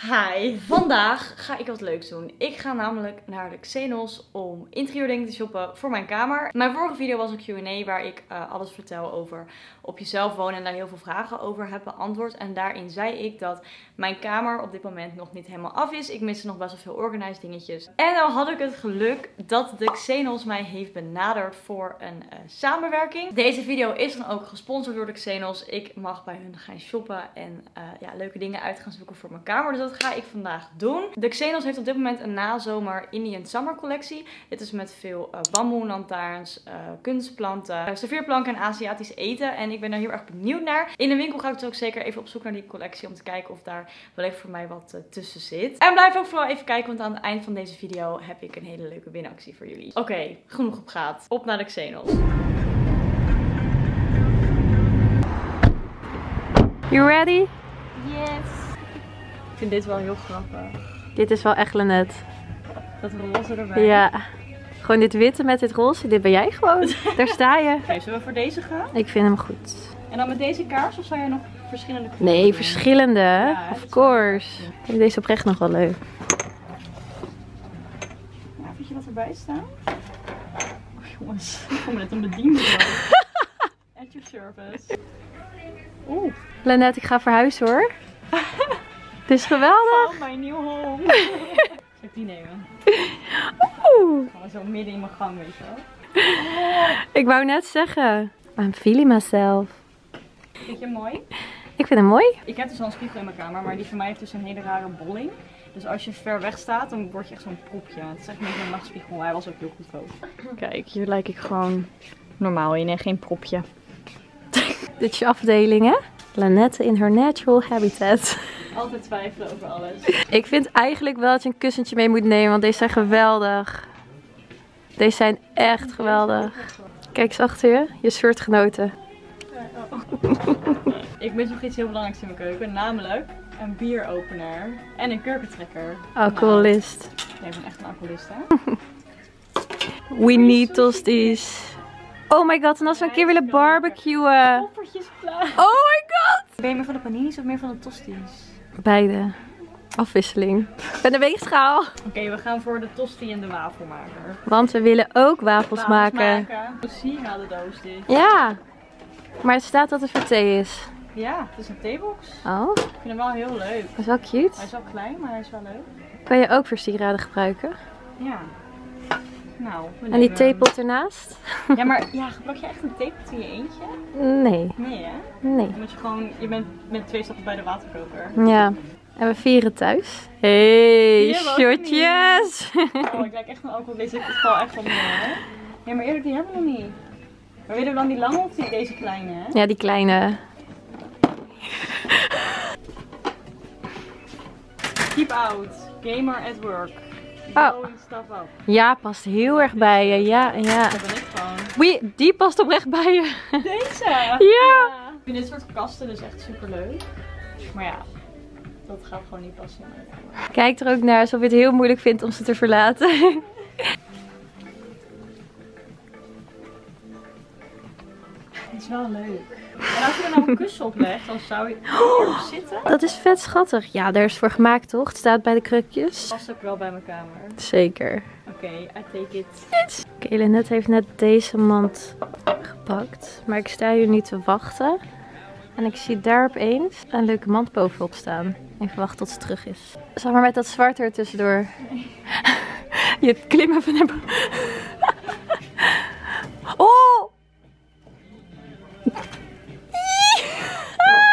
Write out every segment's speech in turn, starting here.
Hi, vandaag ga ik wat leuks doen. Ik ga namelijk naar de Xenos om interieurdingen te shoppen voor mijn kamer. Mijn vorige video was een Q&A waar ik alles vertel over op jezelf wonen en daar heel veel vragen over heb beantwoord. En daarin zei ik dat mijn kamer op dit moment nog niet helemaal af is. Ik miste nog best wel veel organized dingetjes. En nou had ik het geluk dat de Xenos mij heeft benaderd voor een samenwerking. Deze video is dan ook gesponsord door de Xenos. Ik mag bij hun gaan shoppen en leuke dingen uit gaan zoeken voor mijn kamer. Dus dat ga ik vandaag doen. De Xenos heeft op dit moment een nazomer Indian Summer collectie. Dit is met veel bamboe, lantaarns, kunstplanten, serveerplanken en Aziatisch eten. En ik ben daar heel erg benieuwd naar. In de winkel ga ik dus ook zeker even op zoek naar die collectie om te kijken of daar wel even voor mij wat tussen zit. En blijf ook vooral even kijken, want aan het eind van deze video heb ik een hele leuke winactie voor jullie. Oké, genoeg gepraat. Op naar de Xenos. You ready? Yes. Ik vind dit wel heel grappig. Dit is wel echt Lenette. Dat roze erbij. Ja. Gewoon dit witte met dit roze. Dit ben jij gewoon. Daar sta je. Oké, zullen we voor deze gaan? Ik vind hem goed. En dan met deze kaars of zou jij nog verschillende kleuren? Nee, verschillende. Ja, of course. Ik vind deze oprecht nog wel leuk. Ja, vind je wat erbij staan? Oh jongens, ik voel me net een bediende. At your service. Oeh. Lenette, ik ga verhuizen hoor. Het is geweldig. Oh, mijn nieuw home. Zal ik die nemen? Oeh. Zo midden in mijn gang, weet je wel. Oh. Ik wou net zeggen. I'm feeling myself. Vind je hem mooi? Ik vind hem mooi. Ik heb dus al een spiegel in mijn kamer, maar die van mij heeft dus een hele rare bolling. Dus als je ver weg staat, dan word je echt zo'n proepje. Het is echt niet een nachtspiegel. Hij was ook heel goedkoop. Kijk, hier lijk ik gewoon normaal in en geen propje. Dit is je afdeling, hè? Lenette in her natural habitat. Altijd twijfelen over alles. Ik vind eigenlijk wel dat je een kussentje mee moet nemen, want deze zijn geweldig. Deze zijn echt geweldig. Kijk eens achter je, je soortgenoten. Ik mis nog iets heel belangrijks in mijn keuken, namelijk een bieropener en een kurkentrekker. Alcoholist. Jij bent echt een alcoholist, hè? We need tosties. Oh my god, en als we een keer willen barbecuen. Koffertjes klaar. Oh my god! Ben je meer van de paninis of meer van de tosties? Beide. Afwisseling. Ik ben de weegschaal. Oké, we gaan voor de tosti en de wafelmaker. Want we willen ook wafels maken. Zie nou de doos dit. Ja. Maar het staat dat het voor thee is. Ja, het is een theebox. Oh. Ik vind hem wel heel leuk. Dat is wel cute. Hij is wel klein, maar hij is wel leuk. Kan je ook voor sieraden gebruiken? Ja. Nou, en die theepot ernaast? Ja, maar ja, gebruik je echt een theepot in je eentje? Nee. Nee, hè? Nee. Dan moet je gewoon, je bent met twee stappen bij de waterkoker. Ja. En we vieren thuis. Hey, shotjes! Oh, ik lijk echt een alcoholist. Ik val echt van hè? Ja, maar eerlijk, die hebben we nog niet. Maar willen we dan die lange of deze kleine, hè? Ja, die kleine. Keep out. Gamer at work. Oh. Ja, past heel erg bij je. Ja, ja. Die past oprecht bij je. Deze? Ja. Ik vind dit soort kasten dus echt super leuk. Maar ja, dat gaat gewoon niet passen. Kijk er ook naar alsof je het heel moeilijk vindt om ze te verlaten. Het is wel leuk. En als je er nou een kussen op legt, dan zou je hierop zitten. Dat is vet schattig. Ja, daar is het voor gemaakt toch? Het staat bij de krukjes. Past ook wel bij mijn kamer. Zeker. Oké, I take it. Yes. Oké, Lenette heeft net deze mand gepakt. Maar ik sta hier niet te wachten. En ik zie daar opeens een leuke mand bovenop staan. Even wachten tot ze terug is. Zeg maar met dat zwarte er tussendoor. Nee. Je klimt even naar boven. Oh!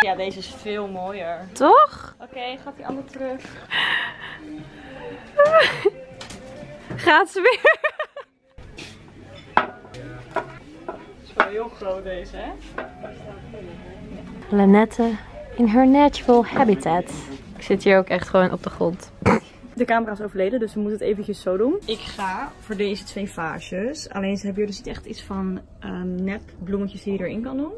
Ja, deze is veel mooier. Toch? Oké, gaat die andere terug. Gaat ze weer? Het is wel heel groot deze, hè? Lenette in her natural habitat. Ik zit hier ook echt gewoon op de grond. De camera is overleden, dus we moeten het eventjes zo doen. Ik ga voor deze twee vaasjes. Alleen ze hebben hier dus niet echt iets van nep bloemetjes die je erin kan doen.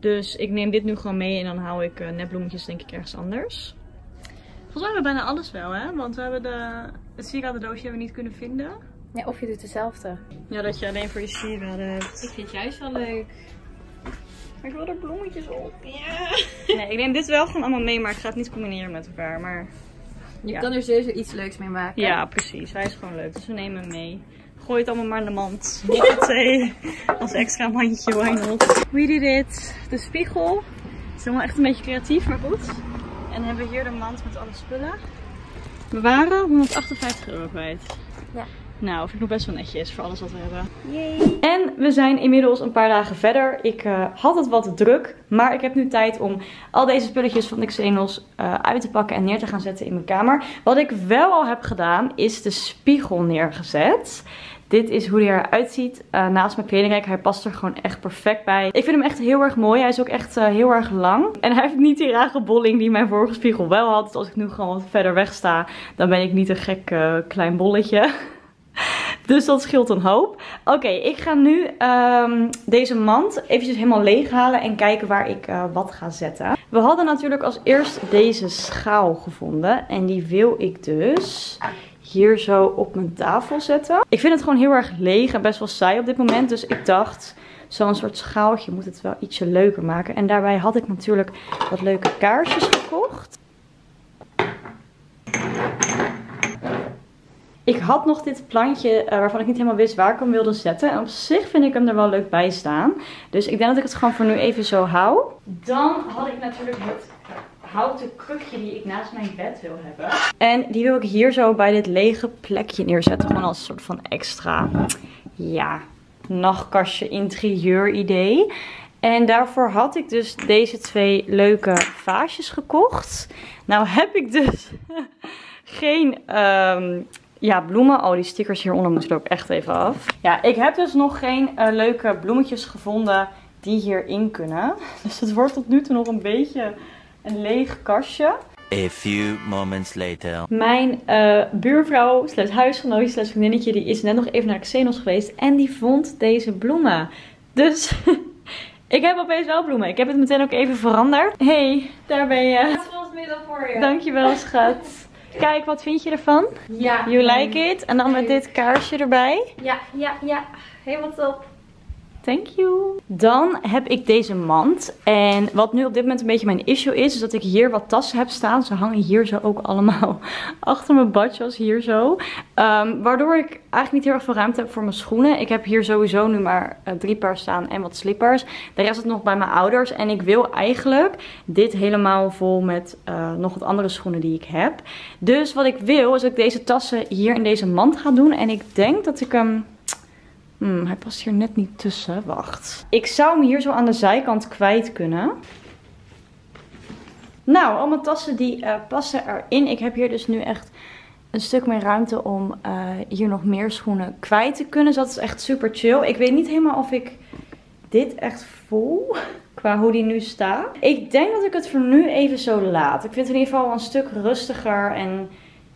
Dus ik neem dit nu gewoon mee en dan hou ik nepbloemetjes denk ik ergens anders. Volgens mij hebben we bijna alles wel, hè? Want we hebben het sieradendoosje hebben we niet kunnen vinden. Ja, of je doet hetzelfde. Ja, dat je alleen voor je sieraden hebt. Ik vind het juist wel leuk. Maar ik wil er bloemetjes op. Ja. Nee, ik neem dit wel gewoon allemaal mee, maar ik ga het niet combineren met elkaar. Maar je kan er sowieso iets leuks mee maken. Ja, precies. Hij is gewoon leuk. Dus we nemen hem mee. Gooi het allemaal maar in de mand. Als extra mandje, why not? We did it. De spiegel. Het is helemaal echt een beetje creatief, maar goed. En dan hebben we hier de mand met alle spullen. We waren €158 kwijt. Ja. Nou, vind ik nog best wel netjes voor alles wat we hebben. Yay. En we zijn inmiddels een paar dagen verder. Ik had het wat druk, maar ik heb nu tijd om al deze spulletjes van de Xenos uit te pakken en neer te gaan zetten in mijn kamer. Wat ik wel al heb gedaan, is de spiegel neergezet. Dit is hoe hij eruit ziet. Naast mijn kledingrek. Hij past er gewoon echt perfect bij. Ik vind hem echt heel erg mooi. Hij is ook echt heel erg lang. En hij heeft niet die rare bolling die mijn vorige spiegel wel had. Dus als ik nu gewoon wat verder weg sta, dan ben ik niet een gek klein bolletje. Dus dat scheelt een hoop. Oké, ik ga nu deze mand eventjes helemaal leeghalen en kijken waar ik wat ga zetten. We hadden natuurlijk als eerst deze schaal gevonden. En die wil ik dus hier zo op mijn tafel zetten. Ik vind het gewoon heel erg leeg en best wel saai op dit moment. Dus ik dacht, zo'n soort schaaltje moet het wel ietsje leuker maken. En daarbij had ik natuurlijk wat leuke kaarsjes gekocht. Ik had nog dit plantje waarvan ik niet helemaal wist waar ik hem wilde zetten. En op zich vind ik hem er wel leuk bij staan. Dus ik denk dat ik het gewoon voor nu even zo hou. Dan had ik natuurlijk het houten krukje die ik naast mijn bed wil hebben. En die wil ik hier zo bij dit lege plekje neerzetten. Gewoon als een soort van extra, ja, nachtkastje interieur idee. En daarvoor had ik dus deze twee leuke vaasjes gekocht. Nou heb ik dus geen... ja, bloemen. Oh, die stickers hieronder moeten ook echt even af. Ja, ik heb dus nog geen leuke bloemetjes gevonden die hierin kunnen. Dus het wordt tot nu toe nog een beetje een leeg kastje. A few moments later. Mijn buurvrouw, slash huisgenootje, slash vriendinnetje, die is net nog even naar Xenos geweest. En die vond deze bloemen. Dus ik heb opeens wel bloemen. Ik heb het meteen ook even veranderd. Hey, daar ben je. Het was middag voor je. Dankjewel, schat. Kijk, wat vind je ervan? Ja. You like it? En dan met dit kaarsje erbij. Ja, ja, ja. Helemaal top. Thank you. Dan heb ik deze mand. En wat nu op dit moment een beetje mijn issue is dat ik hier wat tassen heb staan. Ze hangen hier zo ook allemaal achter mijn badjas, hier zo. Waardoor ik eigenlijk niet heel erg veel ruimte heb voor mijn schoenen. Ik heb hier sowieso nu maar 3 paar staan en wat slippers. De rest is nog bij mijn ouders. En ik wil eigenlijk dit helemaal vol met nog wat andere schoenen die ik heb. Dus wat ik wil is dat ik deze tassen hier in deze mand ga doen. En ik denk dat ik hem... hij past hier net niet tussen. Wacht. Ik zou hem hier zo aan de zijkant kwijt kunnen. Nou, allemaal tassen die passen erin. Ik heb hier dus nu echt een stuk meer ruimte om hier nog meer schoenen kwijt te kunnen. Dus dat is echt super chill. Ik weet niet helemaal of ik dit echt voel qua hoe die nu staat. Ik denk dat ik het voor nu even zo laat. Ik vind het in ieder geval een stuk rustiger en...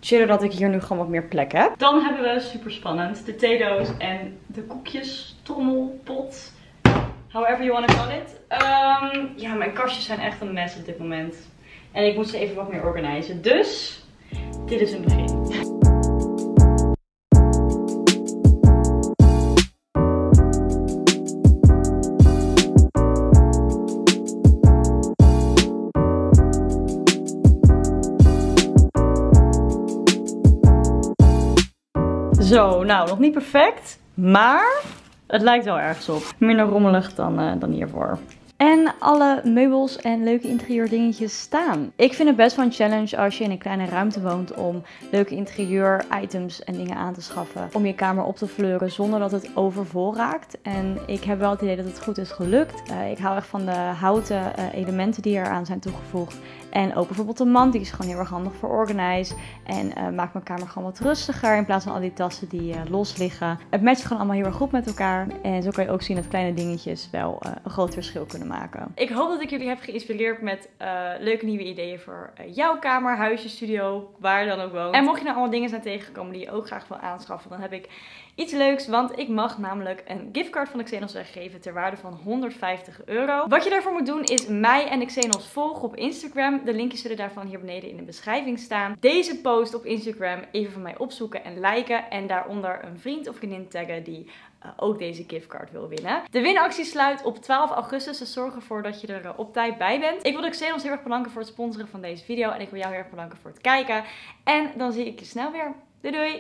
chiller dat ik hier nu gewoon wat meer plek heb. Dan hebben we, super spannend, de theedoos en de koekjes, trommelpot. However you want to call it. Ja, mijn kastjes zijn echt een mess op dit moment. En ik moet ze even wat meer organiseren. Dus, dit is een begin. Zo, nou, nog niet perfect, maar het lijkt wel ergens op. Minder rommelig dan hiervoor. En alle meubels en leuke interieurdingetjes staan. Ik vind het best wel een challenge als je in een kleine ruimte woont om leuke interieuritems en dingen aan te schaffen. Om je kamer op te fleuren zonder dat het overvol raakt. En ik heb wel het idee dat het goed is gelukt. Ik hou echt van de houten elementen die eraan zijn toegevoegd. En ook bijvoorbeeld de mand, die is gewoon heel erg handig voor organize. En maakt mijn kamer gewoon wat rustiger in plaats van al die tassen die los liggen. Het matcht gewoon allemaal heel erg goed met elkaar. En zo kan je ook zien dat kleine dingetjes wel een groot verschil kunnen maken. Ik hoop dat ik jullie heb geïnspireerd met leuke nieuwe ideeën voor jouw kamer, huisje, studio, waar je dan ook woont. En mocht je nou allemaal dingen zijn tegengekomen die je ook graag wil aanschaffen, dan heb ik iets leuks, want ik mag namelijk een giftcard van Xenos weggeven ter waarde van €150. Wat je daarvoor moet doen is mij en Xenos volgen op Instagram. De linkjes zullen daarvan hier beneden in de beschrijving staan. Deze post op Instagram even van mij opzoeken en liken en daaronder een vriend of vriendin taggen die ook deze giftcard wil winnen. De winactie sluit op 12 augustus, dus zorg ervoor dat je er op tijd bij bent. Ik wil Xenos heel erg bedanken voor het sponsoren van deze video en ik wil jou heel erg bedanken voor het kijken. En dan zie ik je snel weer. Doei doei!